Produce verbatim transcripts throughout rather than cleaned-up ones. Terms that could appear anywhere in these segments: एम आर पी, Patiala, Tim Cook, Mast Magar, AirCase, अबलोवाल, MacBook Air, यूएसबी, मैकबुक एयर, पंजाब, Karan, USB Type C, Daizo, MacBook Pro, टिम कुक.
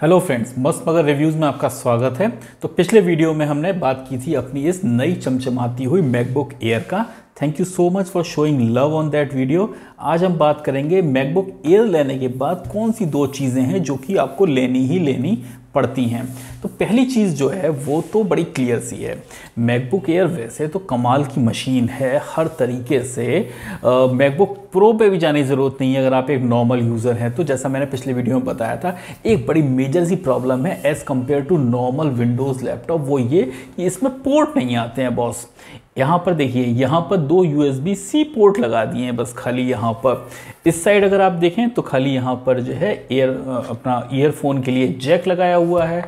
Hello friends, मस्त मगर reviews में आपका स्वागत है। तो पिछले वीडियो में हमने बात की थी अपनी इस नई चमचमाती हुई मैकबुक एयर का। Thank you so much for showing love on that video. आज हम बात करेंगे मैकबुक एयर लेने के बाद कौन सी दो चीज़ें हैं जो कि आपको लेनी ही लेनी पड़ती हैं। तो पहली चीज़ जो है वो तो बड़ी क्लियर सी है। मैकबुक एयर वैसे तो कमाल की मशीन है हर तरीके से, मैकबुक प्रो पे भी जाने की ज़रूरत नहीं है अगर आप एक नॉर्मल यूज़र हैं तो। जैसा मैंने पिछले वीडियो में बताया था, एक बड़ी मेजर सी प्रॉब्लम है as compare to normal Windows laptop, वो ये कि इसमें पोर्ट नहीं आते हैं बॉस। यहाँ पर देखिए, यहाँ पर दो यूएसबी सी पोर्ट लगा दिए हैं बस खाली। यहाँ पर इस साइड अगर आप देखें तो खाली यहाँ पर जो है एयर अपना ईयरफोन के लिए जैक लगाया हुआ है।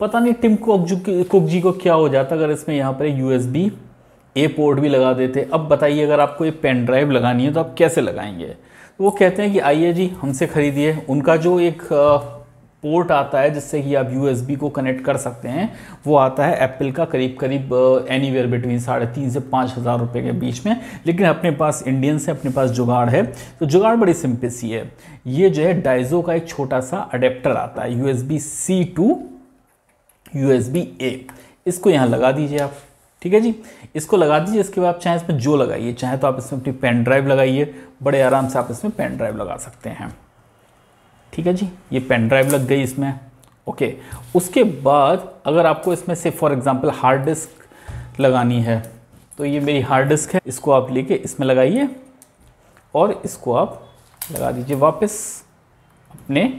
पता नहीं टिम कुक कुक जी को क्या हो जाता अगर इसमें यहाँ पर यूएसबी ए पोर्ट भी लगा देते। अब बताइए, अगर आपको ये पेन ड्राइव लगानी है तो आप कैसे लगाएंगे? तो वो कहते हैं कि आइए जी हमसे खरीदिए। उनका जो एक पोर्ट आता है जिससे कि आप यूएसबी को कनेक्ट कर सकते हैं, वो आता है एप्पल का करीब करीब एनीवेयर बिटवीन साढ़े तीन से पाँच हज़ार रुपये के बीच में। लेकिन अपने पास इंडियंस है, अपने पास जुगाड़ है। तो जुगाड़ बड़ी सिंपल सी है। ये जो है डाइजो का एक छोटा सा अडेप्टर आता है यूएसबी C to यूएसबी A, इसको यहाँ लगा दीजिए आप। ठीक है जी, इसको लगा दीजिए। इसके बाद आप चाहे इसमें जो लगाइए, चाहे तो आप इसमें अपनी पेन ड्राइव लगाइए, बड़े आराम से आप इसमें पेन ड्राइव लगा सकते हैं। ठीक है जी, ये पेन ड्राइव लग गई इसमें। ओके, उसके बाद अगर आपको इसमें से फॉर एग्जांपल हार्ड डिस्क लगानी है तो ये मेरी हार्ड डिस्क है, इसको आप लेके इसमें लगाइए और इसको आप लगा दीजिए वापस अपने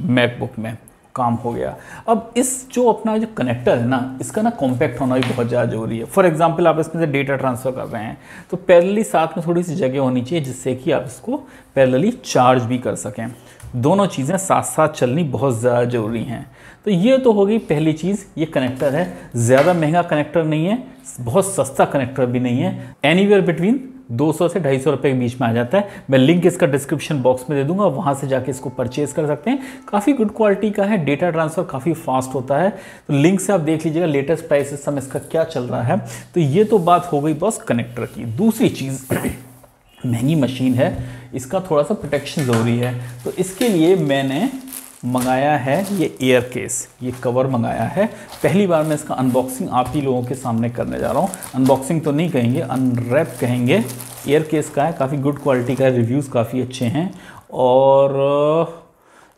मैकबुक में। काम हो गया। अब इस जो अपना जो कनेक्टर है ना, इसका ना कॉम्पैक्ट होना भी बहुत ज़्यादा जरूरी है। फॉर एग्जांपल आप इसमें से डेटा ट्रांसफ़र कर रहे हैं तो पैरेलली साथ में थोड़ी सी जगह होनी चाहिए जिससे कि आप इसको पैरेलली चार्ज भी कर सकें। दोनों चीज़ें साथ साथ चलनी बहुत ज़्यादा ज़रूरी हैं। तो ये तो हो गई पहली चीज़, ये कनेक्टर है। ज़्यादा महंगा कनेक्टर नहीं है, बहुत सस्ता कनेक्टर भी नहीं है, एनीवेयर बिटवीन दो सौ से ढाई सौ रुपये के बीच में आ जाता है। मैं लिंक इसका डिस्क्रिप्शन बॉक्स में दे दूंगा, वहाँ से जाके इसको परचेज़ कर सकते हैं। काफ़ी गुड क्वालिटी का है, डेटा ट्रांसफ़र काफ़ी फास्ट होता है। तो लिंक से आप देख लीजिएगा लेटेस्ट प्राइस इस समय इसका क्या चल रहा है। तो ये तो बात हो गई बॉस कनेक्टर की। दूसरी चीज़, महंगी मशीन है, इसका थोड़ा सा प्रोटेक्शन ज़रूरी है। तो इसके लिए मैंने मंगाया है ये एयर केस, ये कवर मंगाया है। पहली बार मैं इसका अनबॉक्सिंग आप ही लोगों के सामने करने जा रहा हूँ। अनबॉक्सिंग तो नहीं कहेंगे, अनरैप कहेंगे। एयर केस का है, काफ़ी गुड क्वालिटी का है, रिव्यूज़ काफ़ी अच्छे हैं। और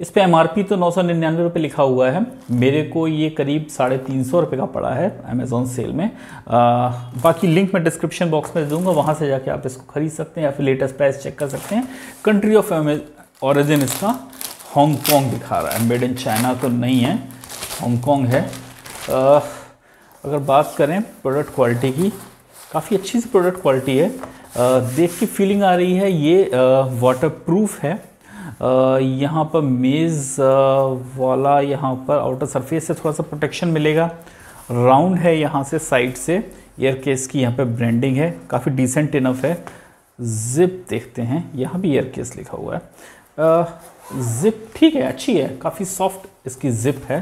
इस पर एम आर पी तो नौ सौ निन्यानवे रुपये लिखा हुआ है। मेरे को ये करीब साढ़े तीन सौ रुपये का पड़ा है अमेज़ॉन सेल में। आ, बाकी लिंक मैं डिस्क्रिप्शन बॉक्स में दूंगा, वहाँ से जाके आप इसको खरीद सकते हैं या फिर लेटेस्ट प्राइस चेक कर सकते हैं। कंट्री ऑफ ऑरिजिन इसका हांगकॉन्ग दिखा रहा है, मेड इन चाइना तो नहीं है, हांगकॉन्ग है। आ, अगर बात करें प्रोडक्ट क्वालिटी की, काफ़ी अच्छी सी प्रोडक्ट क्वालिटी है। आ, देख के फीलिंग आ रही है। ये वाटरप्रूफ है। यहाँ पर मेज़ वाला, यहाँ पर आउटर सरफेस से थोड़ा सा प्रोटेक्शन मिलेगा। राउंड है यहाँ से साइड से, एयर केस की यहाँ पर ब्रांडिंग है, काफ़ी डिसेंट इनफ है। जिप देखते हैं, यहाँ भी एयर केस लिखा हुआ है। आ, जिप ठीक है, अच्छी है, काफ़ी सॉफ्ट इसकी जिप है।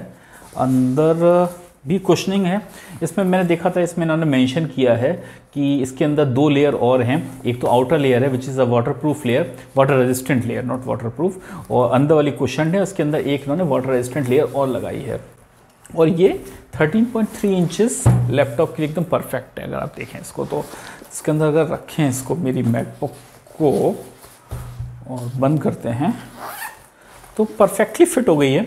अंदर भी कुशनिंग है इसमें। मैंने देखा था इसमें इन्होंने मेंशन किया है कि इसके अंदर दो लेयर और हैं। एक तो आउटर लेयर है which is a waterproof layer, water resistant layer, not waterproof. और अंदर वाली कुशन है, उसके अंदर एक इन्होंने वाटर रेजिस्टेंट लेयर और लगाई है। और ये thirteen point three inches laptop के लिए एकदम परफेक्ट है। अगर आप देखें इसको तो इसके अंदर अगर रखें इसको, मेरी मैकबुक को, और बंद करते हैं तो परफेक्टली फिट हो गई है।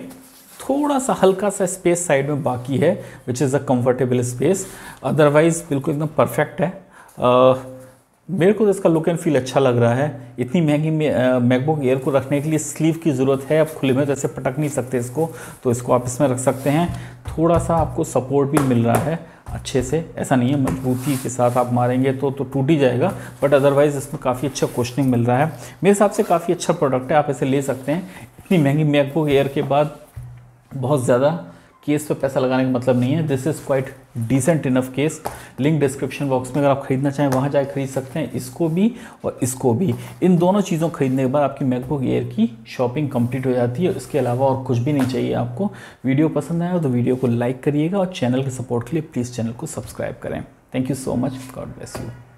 थोड़ा सा हल्का सा स्पेस साइड में बाकी है which is a comfortable space, otherwise बिल्कुल एकदम परफेक्ट है। आ, मेरे को तो इसका लुक एंड फील अच्छा लग रहा है। इतनी महंगी मैकबुक एयर को रखने के लिए स्लीव की ज़रूरत है। आप खुले में तो ऐसे पटक नहीं सकते इसको, तो इसको आप इसमें रख सकते हैं। थोड़ा सा आपको सपोर्ट भी मिल रहा है अच्छे से, ऐसा नहीं है मजबूती के साथ आप मारेंगे तो तो टूट ही जाएगा, बट अदरवाइज़ इसमें काफ़ी अच्छा कुशनिंग मिल रहा है। मेरे हिसाब से काफ़ी अच्छा प्रोडक्ट है, आप इसे ले सकते हैं। इतनी महंगी मैकबुक एयर के बाद बहुत ज़्यादा केस पर पैसा लगाने का मतलब नहीं है। This is quite decent enough case. Link description box में, अगर आप खरीदना चाहें वहाँ जाकर खरीद सकते हैं, इसको भी और इसको भी। इन दोनों चीज़ों को खरीदने के बाद आपकी मैकबुक एयर की शॉपिंग कंप्लीट हो जाती है। इसके अलावा और कुछ भी नहीं चाहिए आपको। वीडियो पसंद आया तो वीडियो को लाइक करिएगा और चैनल के सपोर्ट के लिए प्लीज़ चैनल को सब्सक्राइब करें। Thank you so much, God bless you.